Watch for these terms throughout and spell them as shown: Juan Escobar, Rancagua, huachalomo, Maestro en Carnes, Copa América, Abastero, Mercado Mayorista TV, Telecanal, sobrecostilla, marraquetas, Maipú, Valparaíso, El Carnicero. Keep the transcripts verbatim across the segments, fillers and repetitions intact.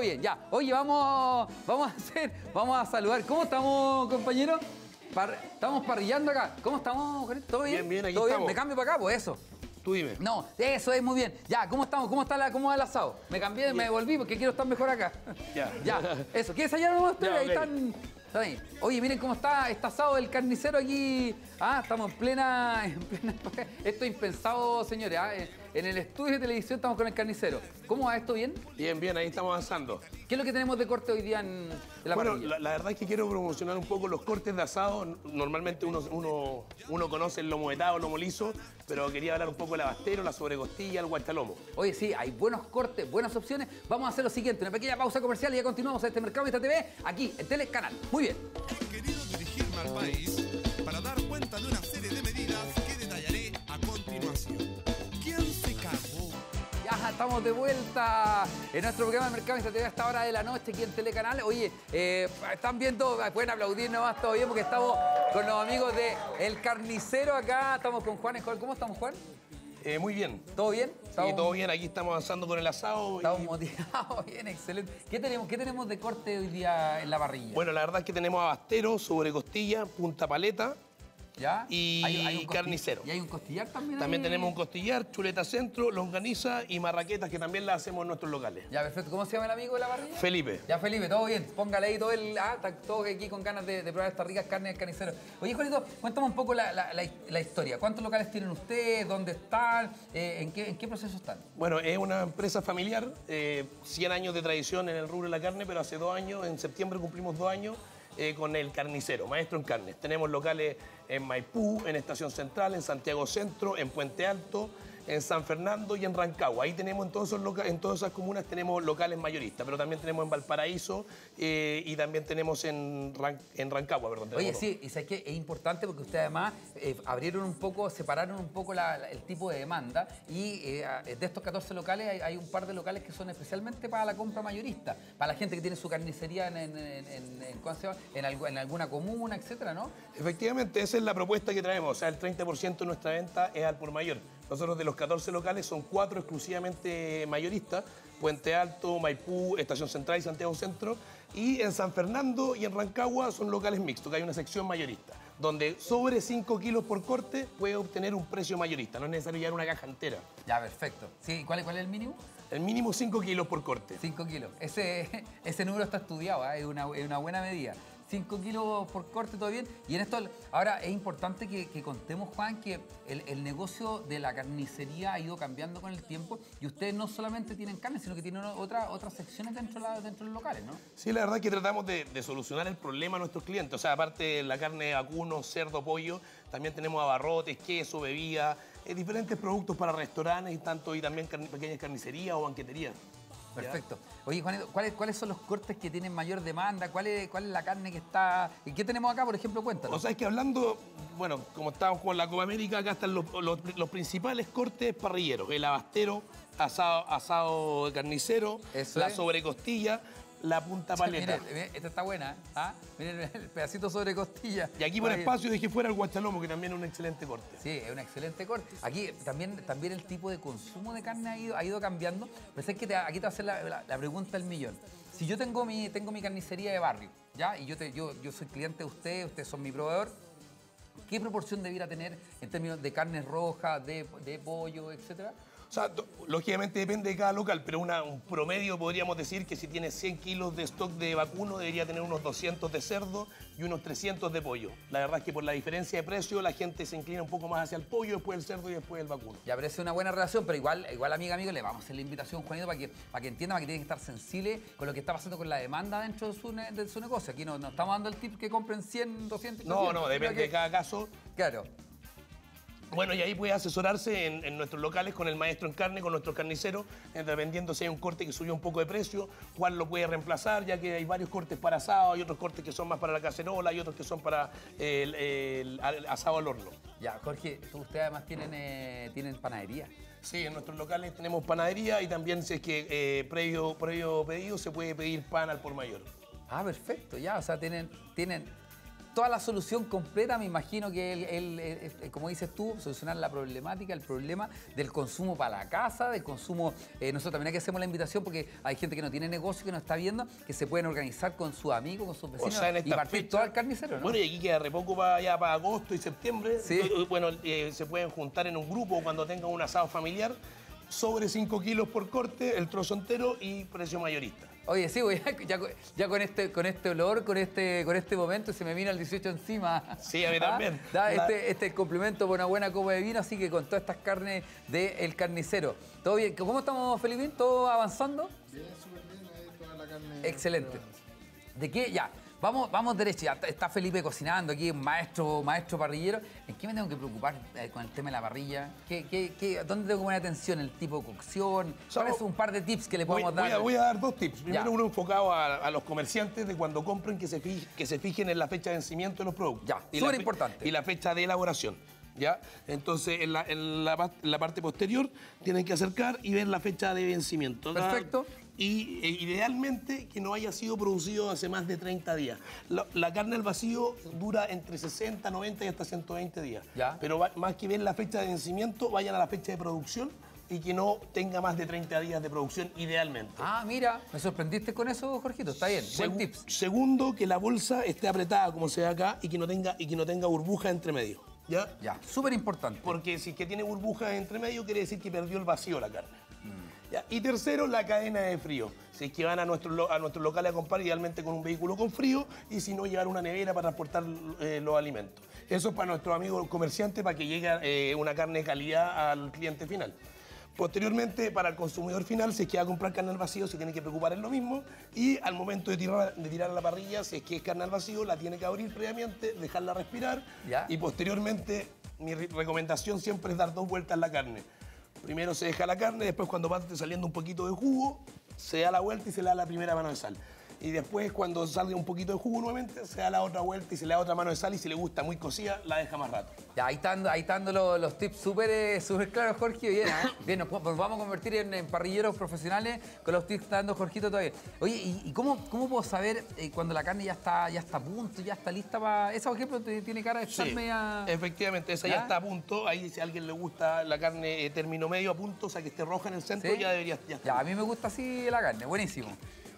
todo bien, ya. Oye, vamos, vamos a hacer, vamos a saludar. ¿Cómo estamos, compañero? Par, estamos parrillando acá. ¿Cómo estamos? ¿Todo bien? Bien, bien, aquí ¿Todo estamos. Bien? ¿Me cambio para acá? Pues eso. Tú dime. No, eso es muy bien. Ya, ¿cómo estamos? ¿Cómo está la, cómo va el asado? Me cambié, yeah. me devolví porque quiero estar mejor acá. Ya. Yeah. Ya, eso. ¿Quieres hallar unos ustedes? Yeah, okay. Ahí están, están ahí. Oye, miren cómo está este asado del carnicero aquí. Ah, estamos en plena... En plena esto es impensado, señores. ¿eh? En el estudio de televisión estamos con el carnicero. ¿Cómo va esto? ¿Bien? Bien, bien. Ahí estamos avanzando. ¿Qué es lo que tenemos de corte hoy día en, en la bueno, parrilla? Bueno, la, la verdad es que quiero promocionar un poco los cortes de asado. Normalmente uno, uno, uno conoce el lomo vetado, el lomo liso, pero quería hablar un poco del abastero, la sobrecostilla, el huachalomo. Oye, sí, hay buenos cortes, buenas opciones. Vamos a hacer lo siguiente, una pequeña pausa comercial y ya continuamos a este Mercado Mayorista T V, aquí en Telecanal. Muy bien. He querido dirigirme al país para dar cuenta de una serie de medidas que detallaré a continuación. ¿Quién se cagó? Ya estamos de vuelta en nuestro programa de Mercado Mayorista T V a esta hora de la noche aquí en Telecanal. Oye, eh, están viendo, pueden aplaudir nomás, todo bien, porque estamos con los amigos de El Carnicero acá. Estamos con Juan Escobar. ¿Cómo estamos, Juan? Eh, muy bien. ¿Todo bien? Sí, estamos... todo bien. Aquí estamos avanzando con el asado. Estamos y... motivados. Bien, excelente. ¿Qué tenemos, ¿Qué tenemos de corte hoy día en la parrilla? Bueno, la verdad es que tenemos abastero, sobrecostilla, punta paleta. ¿Ya? Y hay, hay carnicero. ¿Y hay un costillar también? También hay... tenemos un costillar, chuleta centro, longaniza y marraquetas, que también las hacemos en nuestros locales. Ya, perfecto. ¿Cómo se llama el amigo de la parrilla? Felipe. Ya, Felipe, todo bien. Póngale ahí todo el... Ah, está todo aquí con ganas de, de probar estas ricas carnes del carnicero. Oye, Juanito, cuéntame un poco la, la, la, la historia. ¿Cuántos locales tienen ustedes? ¿Dónde están? Eh, ¿en, qué, ¿En qué proceso están? Bueno, es una empresa familiar, eh, cien años de tradición en el rubro de la carne, pero hace dos años, en septiembre cumplimos dos años, Eh, con El Carnicero, Maestro en Carnes. Tenemos locales en Maipú, en Estación Central, en Santiago Centro, en Puente Alto, en San Fernando y en Rancagua. Ahí tenemos en, todos esos en todas esas comunas tenemos locales mayoristas, pero también tenemos en Valparaíso eh, y también tenemos en, Ran en Rancagua. Perdón, Oye, sí, y sabes que es importante porque ustedes además eh, abrieron un poco, separaron un poco la, la, el tipo de demanda y eh, de estos catorce locales hay, hay un par de locales que son especialmente para la compra mayorista, para la gente que tiene su carnicería en, en, en, en, en, ¿cómo se llama? en, algo, en alguna comuna, etcétera, ¿no? Efectivamente, esa es la propuesta que traemos, o sea, el treinta por ciento de nuestra venta es al por mayor. Nosotros de los catorce locales son cuatro exclusivamente mayoristas, Puente Alto, Maipú, Estación Central y Santiago Centro. Y en San Fernando y en Rancagua son locales mixtos, que hay una sección mayorista, donde sobre cinco kilos por corte puede obtener un precio mayorista, no es necesario llevar una caja entera. Ya, perfecto. Sí, ¿cuál, cuál es el mínimo? El mínimo cinco kilos por corte. cinco kilos. Ese, ese número está estudiado, ¿eh? es, una, es una buena medida. cinco kilos por corte, todo bien. Y en esto, ahora es importante que, que contemos, Juan, que el, el negocio de la carnicería ha ido cambiando con el tiempo y ustedes no solamente tienen carne, sino que tienen otra, otras secciones dentro, la, dentro de los locales, ¿no? Sí, la verdad es que tratamos de, de solucionar el problema a nuestros clientes. O sea, aparte de la carne de vacuno, cerdo, pollo, también tenemos abarrotes, queso, bebidas, eh, diferentes productos para restaurantes y tanto, y también carne, pequeñas carnicerías o banqueterías. Perfecto. Oye, Juanito, ¿cuáles, ¿cuáles son los cortes que tienen mayor demanda? ¿Cuál es, cuál es la carne que está...? ¿Y qué tenemos acá, por ejemplo? Cuéntanos. O sea, es que hablando... Bueno, como estábamos con la Copa América, acá están los, los, los principales cortes parrilleros. El abastero, asado, asado de carnicero, Eso la es. sobrecostilla... La punta paleta. Sí, miren, esta está buena, ¿ah? Miren el pedacito sobre costilla. Y aquí por espacio dejé fuera el huachalomo, que también es un excelente corte. Sí, es un excelente corte. Aquí también, también el tipo de consumo de carne ha ido, ha ido cambiando. Pero es que te, aquí te va a hacer la, la, la pregunta del millón. Si yo tengo mi, tengo mi carnicería de barrio, ¿ya? Y yo, te, yo, yo soy cliente de ustedes, ustedes son mi proveedor. ¿Qué proporción debiera tener en términos de carnes rojas, de, de pollo, etcétera? O sea, lógicamente depende de cada local, pero una, un promedio podríamos decir que si tiene cien kilos de stock de vacuno debería tener unos doscientos de cerdo y unos trescientos de pollo. La verdad es que por la diferencia de precio la gente se inclina un poco más hacia el pollo, después el cerdo y después el vacuno. Ya, pero es una buena relación, pero igual, igual amiga, amigo, le vamos a hacer la invitación, Juanito, para que, para que entienda, para que tiene que estar sensible con lo que está pasando con la demanda dentro de su, de su negocio. Aquí no, no estamos dando el tip que compren cien, doscientos... No, no, depende que... de cada caso. Claro. Bueno, y ahí puede asesorarse en, en nuestros locales con el maestro en carne, con nuestros carniceros, dependiendo si hay un corte que subió un poco de precio, cuál lo puede reemplazar, ya que hay varios cortes para asado, hay otros cortes que son más para la cacerola, hay otros que son para el, el, el asado al horno. Ya, Jorge, ustedes además tienen, eh, tienen panadería. Sí, en nuestros locales tenemos panadería y también si es que eh, previo, previo pedido se puede pedir pan al por mayor. Ah, perfecto, ya, o sea, tienen... tienen... toda la solución completa, me imagino que él, él, él, como dices tú, solucionar la problemática, el problema del consumo para la casa, del consumo. Eh, nosotros también aquí hacemos la invitación porque hay gente que no tiene negocio, que no está viendo, que se pueden organizar con sus amigos, con sus vecinos, o sea, y partir fecha, todo al carnicero, ¿no? Bueno, y aquí queda repongo para allá, para agosto y septiembre. Sí. Bueno, eh, se pueden juntar en un grupo cuando tengan un asado familiar. Sobre cinco kilos por corte, el trozo entero y precio mayorista. Oye, sí, ya, ya con este con este olor, con este con este momento, se me vino el dieciocho encima. Sí, a mí también. ¿Ah? Da este, este es el complemento por una buena copa de vino, así que con todas estas carnes del carnicero. ¿Todo bien? ¿Cómo estamos, Felipín? ¿Todo avanzando? Bien, súper bien. Ahí toda la carne. Excelente. ¿De qué? Ya. Vamos, vamos derecho, ya está Felipe cocinando aquí, maestro, maestro parrillero. ¿En qué me tengo que preocupar con el tema de la parrilla? ¿Qué, qué, qué, ¿Dónde tengo que poner atención? ¿El tipo de cocción? ¿Cuáles son un par de tips que le podemos voy, dar? Voy a, voy a dar dos tips. Primero ya. uno enfocado a, a los comerciantes de cuando compren que se, fije, que se fijen en la fecha de vencimiento de los productos. Ya, súper importante. Y la fecha de elaboración. ¿Ya? Entonces, en la, en, la, en la parte posterior tienen que acercar y ver la fecha de vencimiento. Perfecto. Y e, idealmente que no haya sido producido hace más de treinta días. La, la carne al vacío dura entre sesenta, noventa y hasta ciento veinte días. ¿Ya? Pero va, más que ver la fecha de vencimiento, vayan a la fecha de producción y que no tenga más de treinta días de producción, idealmente. Ah, mira, me sorprendiste con eso, Jorgito, está bien, Segu buen tips. Segundo, que la bolsa esté apretada, como se ve acá, y que no tenga, y que no tenga burbuja entre medio. ¿Ya? Ya, súper importante. Porque si es que tiene burbujas entre medio, quiere decir que perdió el vacío la carne. Mm. ¿Ya? Y tercero, la cadena de frío. Si es que van a nuestro, a nuestro local a comprar, idealmente con un vehículo con frío, y si no, llevar una nevera para transportar eh, los alimentos. Eso es para nuestros amigos comerciantes, para que llegue eh, una carne de calidad al cliente final. Posteriormente, para el consumidor final, si es que va a comprar carne al vacío, se tiene que preocupar en lo mismo. Y al momento de tirar, de tirar a la parrilla, si es que es carne al vacío, la tiene que abrir previamente, dejarla respirar. ¿Ya? Y posteriormente, mi recomendación siempre es dar dos vueltas a la carne. Primero se deja la carne, después cuando va saliendo un poquito de jugo, se da la vuelta y se le da la primera mano de sal. Y después, cuando salga un poquito de jugo nuevamente, se da la otra vuelta y se le da otra mano de sal, y si le gusta muy cocida, la deja más rato. Ya, ahí están, ahí están los, los tips súper super claros, Jorge. Bien, ¿eh? Bien, nos, nos vamos a convertir en, en parrilleros profesionales con los tips dando Jorgito todavía. Oye, ¿y, y cómo, cómo puedo saber eh, cuando la carne ya está, ya está a punto, ya está lista para...? Esa, por ejemplo, tiene cara de estar sí, media... efectivamente, esa ¿ya? ya está a punto. Ahí, si a alguien le gusta la carne eh, término medio a punto, o sea, que esté roja en el centro, ¿sí? ya debería ya estar. Ya, a mí me gusta así la carne, buenísimo.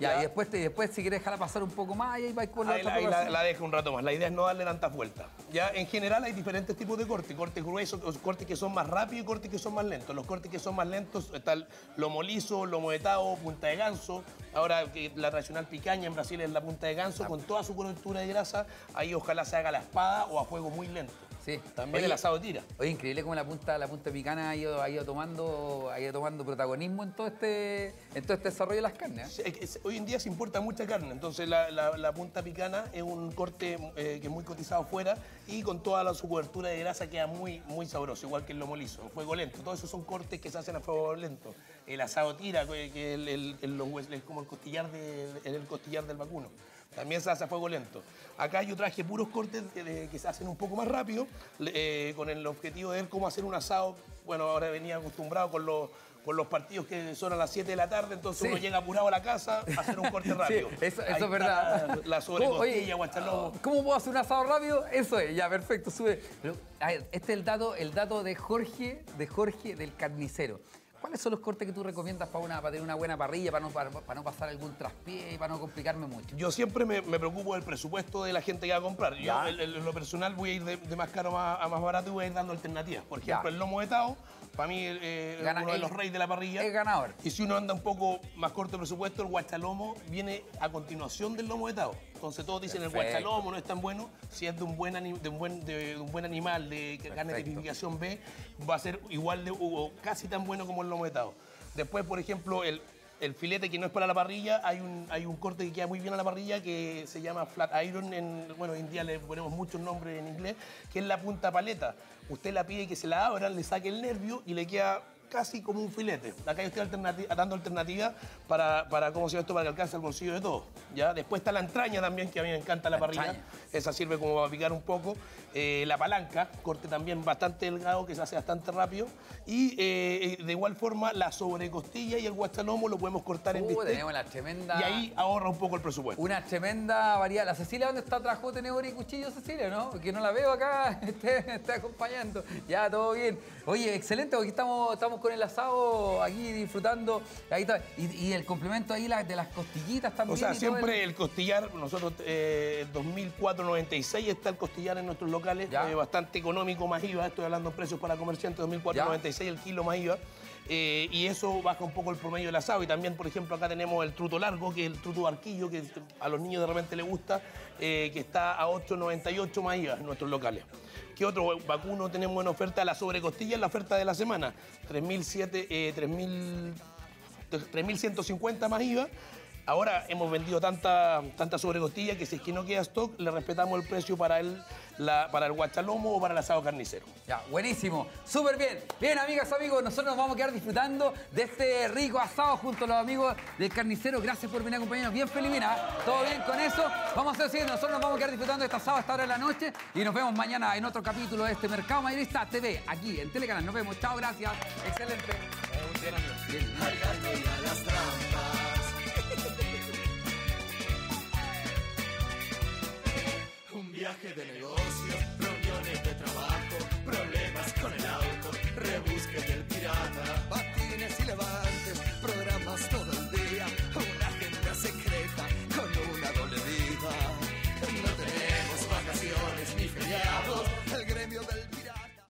Ya, ya. Y después, te, después si quieres dejarla pasar un poco más, ahí va con la ahí, otra ahí la, la dejo un rato más. La idea es no darle tantas vueltas. Ya, en general hay diferentes tipos de cortes. Cortes gruesos, cortes que son más rápidos y cortes que son más lentos. Los cortes que son más lentos están lomo liso, lomo vetado, punta de ganso. Ahora la tradicional picaña en Brasil es la punta de ganso, ah, con toda su cobertura de grasa. Ahí ojalá se haga la espada o a fuego muy lento. Sí. También oye, el asado tira. Oye, increíble cómo la punta, la punta picana ha ido, ha ido tomando, ha ido tomando protagonismo en todo este, en todo este desarrollo de las carnes, ¿eh? Sí, hoy en día se importa mucha carne, entonces la, la, la punta picana es un corte eh, que es muy cotizado afuera, y con toda la, su cobertura de grasa queda muy, muy sabroso, igual que el lomo liso, el fuego lento. Todos esos son cortes que se hacen a fuego lento. El asado tira, que el, el, el, los, es como el costillar, de, el, el costillar del vacuno. También se hace a fuego lento. Acá yo traje puros cortes eh, que se hacen un poco más rápido, eh, con el objetivo de ver cómo hacer un asado. Bueno, ahora venía acostumbrado con los, con los partidos que son a las siete de la tarde, entonces sí, uno llega apurado a la casa a hacer un corte rápido. Sí, eso, eso es verdad. La, la sobrecostilla, huachalomo. ¿Cómo puedo hacer un asado rápido? Eso es, ya, perfecto, sube. Pero, a ver, este es el dato, el dato de Jorge, de Jorge del Carnicero. ¿Cuáles son los cortes que tú recomiendas para, una, para tener una buena parrilla, para no, para, para no pasar algún traspié y para no complicarme mucho? Yo siempre me, me preocupo del presupuesto de la gente que va a comprar. Yo, el, el, lo personal, voy a ir de, de más caro a, a más barato y voy a ir dando alternativas. Por ejemplo, ya, el lomo vetado, para mí eh, Gana, uno de los reyes de la parrilla. Es ganador. Y si uno anda un poco más corto de presupuesto, el huachalomo viene a continuación del lomo vetado. Entonces todos dicen, perfecto, el huachalomo no es tan bueno. Si es de un buen, de un buen, de, de un buen animal, de carne de tipificación B, va a ser igual de, o casi tan bueno como el lomo vetado. Después, por ejemplo, el, el filete que no es para la parrilla, hay un, hay un corte que queda muy bien a la parrilla que se llama flat iron, en, bueno, hoy en día le ponemos muchos nombres en inglés, que es la punta paleta. Usted la pide que se la abran, le saque el nervio y le queda casi como un filete. Acá yo estoy alternati dando alternativas para, para, ¿cómo se llama esto? Para que alcance el bolsillo de todos. ¿Ya? Después está la entraña también, que a mí me encanta la, la parrilla. Entraña. Esa sirve como para picar un poco. Eh, la palanca, corte también bastante delgado, que se hace bastante rápido. Y eh, de igual forma, la sobrecostilla y el huachalomo lo podemos cortar uh, en bistec. Tenemos la tremenda... Y ahí ahorra un poco el presupuesto. Una tremenda variedad. La Cecilia, ¿dónde está? Trajo tenedor y cuchillo, Cecilia, ¿no? Que no la veo acá, esté, esté acompañando. Ya, todo bien. Oye, excelente, porque estamos, estamos con el asado aquí disfrutando. Ahí está. Y, y el complemento ahí la, de las costillitas también. O sea, siempre el... el costillar, nosotros eh, dos mil cuatrocientos noventa y seis está el costillar en nuestros locales, eh, bastante económico más I V A, estoy hablando de precios para comerciantes, dos mil cuatrocientos noventa y seis el kilo más I V A. Eh, y eso baja un poco el promedio del asado. Y también, por ejemplo, acá tenemos el truto largo, que es el truto barquillo, que a los niños de repente les gusta, eh, que está a ocho noventa y ocho más I V A en nuestros locales. ¿Qué otro vacuno tenemos en oferta? La sobrecostilla en la oferta de la semana, tres mil ciento cincuenta más I V A. Ahora hemos vendido tanta, tanta sobrecostilla que si es que no queda stock, le respetamos el precio para el, la, para el huachalomo o para el asado carnicero. Ya, buenísimo, súper bien. Bien, amigas, amigos, nosotros nos vamos a quedar disfrutando de este rico asado junto a los amigos del Carnicero. Gracias por venir a acompañarnos. Bien, Felimina, ¿eh? Todo bien con eso. Vamos a decir, nosotros nos vamos a quedar disfrutando de este asado hasta ahora de la noche y nos vemos mañana en otro capítulo de este Mercado Mayorista T V, aquí en Telecanal. Nos vemos, chao, gracias. Excelente. Bien, bien. Viaje de negocios.